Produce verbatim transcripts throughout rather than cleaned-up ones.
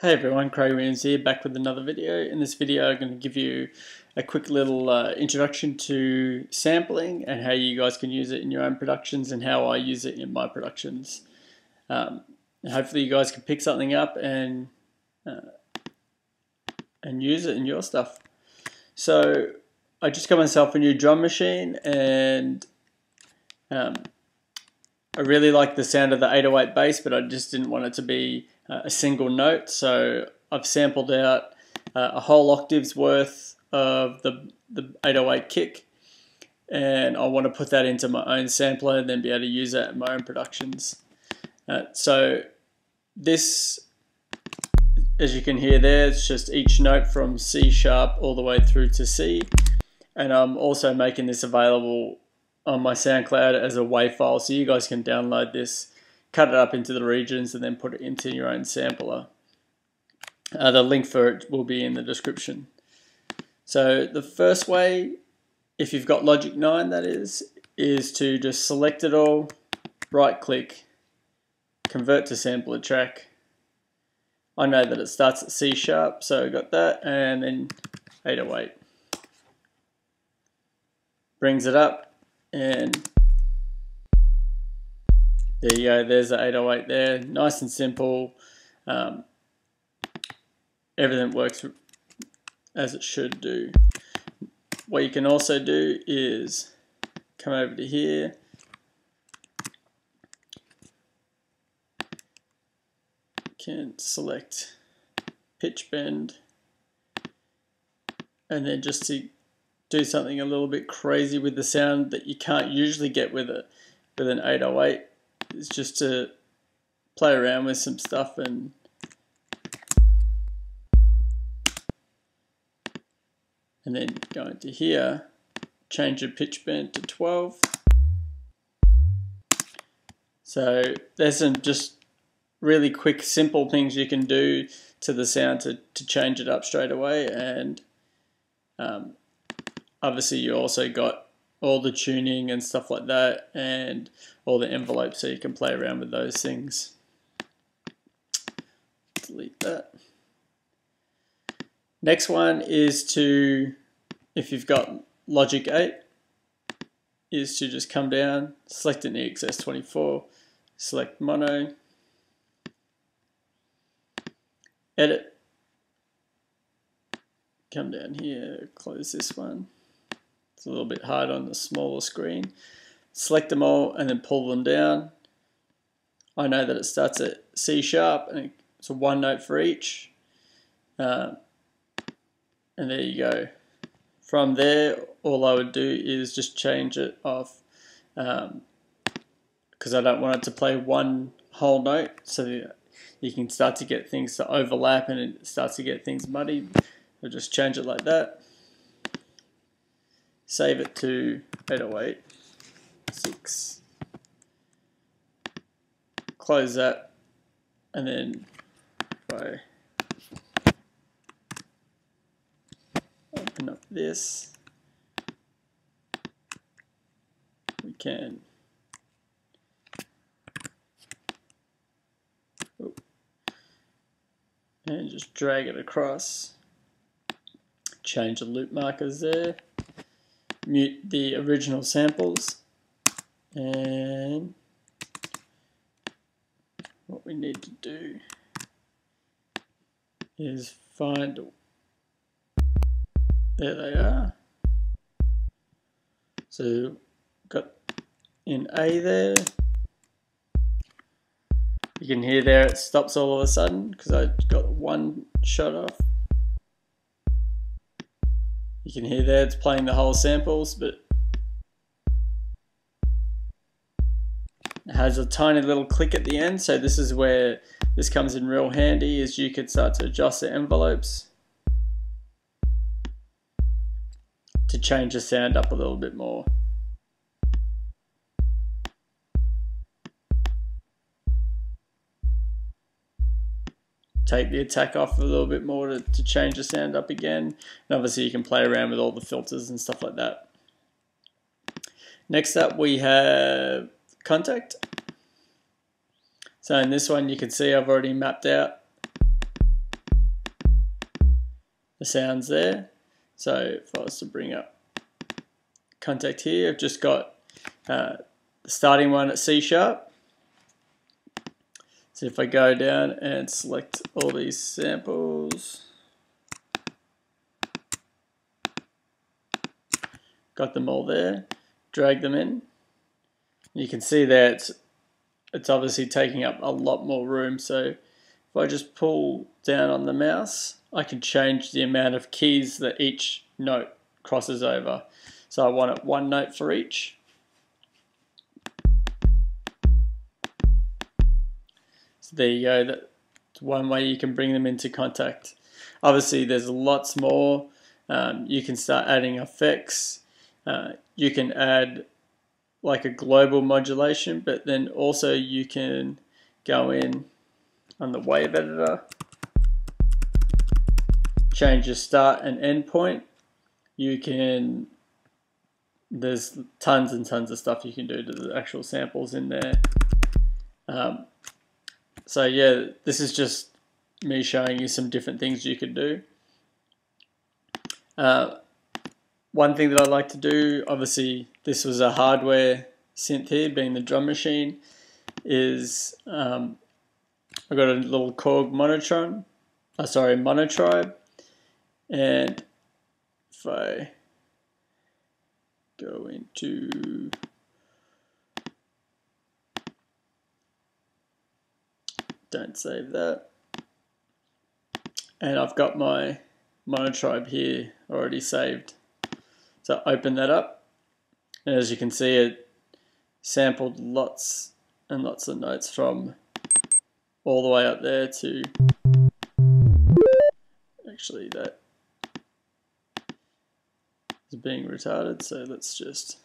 Hey everyone, Craig Williams here, back with another video. In this video I'm going to give you a quick little uh, introduction to sampling and how you guys can use it in your own productions and how I use it in my productions. Um, hopefully you guys can pick something up and uh, and use it in your stuff. So I just got myself a new drum machine and um, I really like the sound of the eight oh eight bass, but I just didn't want it to be Uh, a single note, so I've sampled out uh, a whole octave's worth of the, the eight oh eight kick, and I want to put that into my own sampler and then be able to use that in my own productions. Uh, so this, as you can hear there, it's just each note from C sharp all the way through to C, and I'm also making this available on my SoundCloud as a WAV file, so you guys can download this, cut it up into the regions, and then put it into your own sampler. Uh, the link for it will be in the description. So the first way, if you've got Logic nine that is, is to just select it all, right click, convert to sampler track. I know that it starts at C sharp, so I got that, and then eight oh eight. Brings it up, and there you go, there's the eight oh eight there, nice and simple. Um, everything works as it should do. What you can also do is come over to here, you can select pitch bend, and then just to do something a little bit crazy with the sound that you can't usually get with it with an eight oh eight. It's just to play around with some stuff and and then go into here, change your pitch bend to twelve. So there's some just really quick, simple things you can do to the sound to, to change it up straight away, and um, obviously you also got all the tuning and stuff like that and all the envelopes, so you can play around with those things. Delete that. Next one is to, if you've got Logic eight, is to just come down, select an E X S twenty-four, select mono, edit, come down here, close this one. It's a little bit hard on the smaller screen. Select them all and then pull them down. I know that it starts at C sharp and it's a one note for each. Uh, and there you go. From there, all I would do is just change it off, because um, I don't want it to play one whole note, so that you can start to get things to overlap and it starts to get things muddy. I'll just change it like that. Save it to eight oh eight, six, close that, and then I open up this, we can, and just drag it across, change the loop markers there. Mute the original samples, and what we need to do is find, there they are, so got in A there, you can hear there it stops all of a sudden because I got one shot off. You can hear there it's playing the whole samples, but it has a tiny little click at the end, so this is where this comes in real handy, is you could start to adjust the envelopes to change the sound up a little bit more. Take the attack off a little bit more to, to change the sound up again. And obviously you can play around with all the filters and stuff like that. Next up we have contact. So in this one you can see I've already mapped out the sounds there. So if I was to bring up Contact here, I've just got uh, the starting one at C sharp. So if I go down and select all these samples, got them all there, drag them in. You can see that it's, it's obviously taking up a lot more room. So if I just pull down on the mouse, I can change the amount of keys that each note crosses over. So I want it one note for each. So there you go, that's one way you can bring them into Contact. Obviously there's lots more. Um, you can start adding effects. Uh, you can add like a global modulation, but then also you can go in on the wave editor, change your start and end point. You can, there's tons and tons of stuff you can do to the actual samples in there. Um, so yeah, this is just me showing you some different things you could do. Uh, one thing that I like to do, obviously this was a hardware synth here, being the drum machine, is um, I got a little Korg Monotron, uh, sorry, Monotribe, and if I go into don't save that, and I've got my Monotribe here already saved. So open that up, and as you can see, it sampled lots and lots of notes from all the way up there to actually that is being retarded, so let's just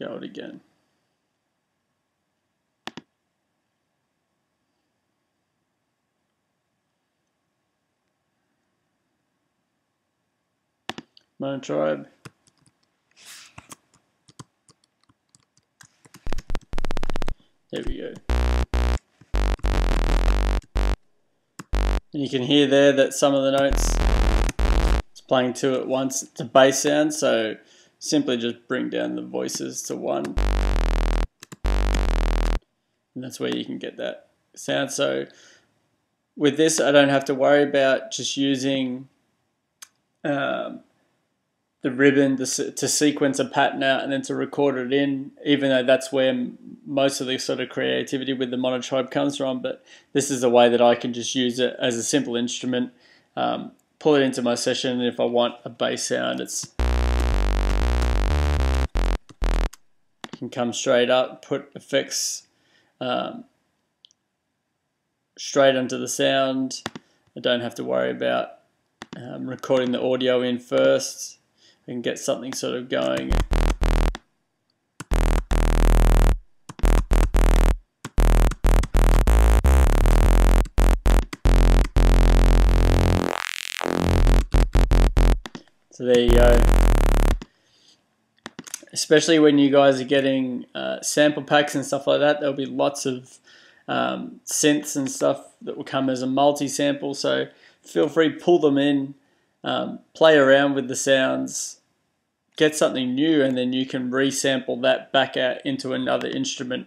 go it again. Monotribe. There we go. And you can hear there that some of the notes it's playing two at once to bass sound, so simply just bring down the voices to one. And that's where you can get that sound. So with this, I don't have to worry about just using um, the ribbon to, to sequence a pattern out and then to record it in, even though that's where most of the sort of creativity with the Monotribe comes from. But this is a way that I can just use it as a simple instrument, um, pull it into my session, and if I want a bass sound, it's I can come straight up, put effects um, straight onto the sound. I don't have to worry about um, recording the audio in first. And get something sort of going. So there you go. Especially when you guys are getting uh, sample packs and stuff like that, there'll be lots of um, synths and stuff that will come as a multi-sample, so feel free, pull them in, um, play around with the sounds, get something new, and then you can resample that back out into another instrument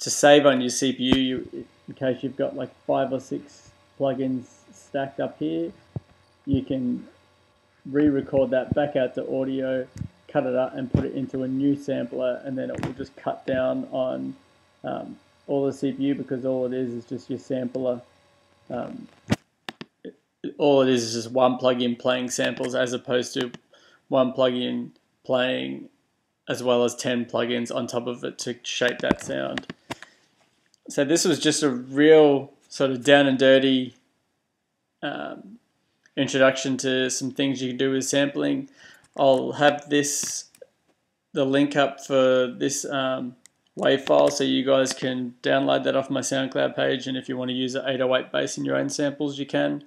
to save on your C P U. You, in case you've got like five or six plugins stacked up here, you can re-record that back out to audio, cut it up and put it into a new sampler, and then it will just cut down on um, all the C P U, because all it is is just your sampler. Um, it, all it is is just one plugin playing samples, as opposed to one plugin playing as well as ten plugins on top of it to shape that sound. So this was just a real sort of down and dirty um, introduction to some things you can do with sampling. I'll have this, the link up for this um, wave file, so you guys can download that off my SoundCloud page, and if you want to use an eight oh eight bass in your own samples, you can.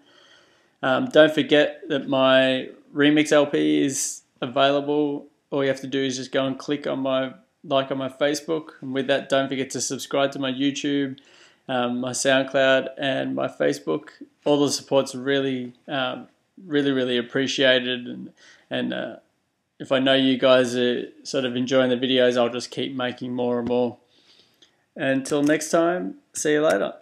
Um, don't forget that my Remix L P is available. All you have to do is just go and click on my like on my Facebook, and with that, don't forget to subscribe to my YouTube um, my SoundCloud and my Facebook. All the support's really, um, really, really appreciated. And, and uh, if I know you guys are sort of enjoying the videos, I'll just keep making more and more. Until next time, see you later.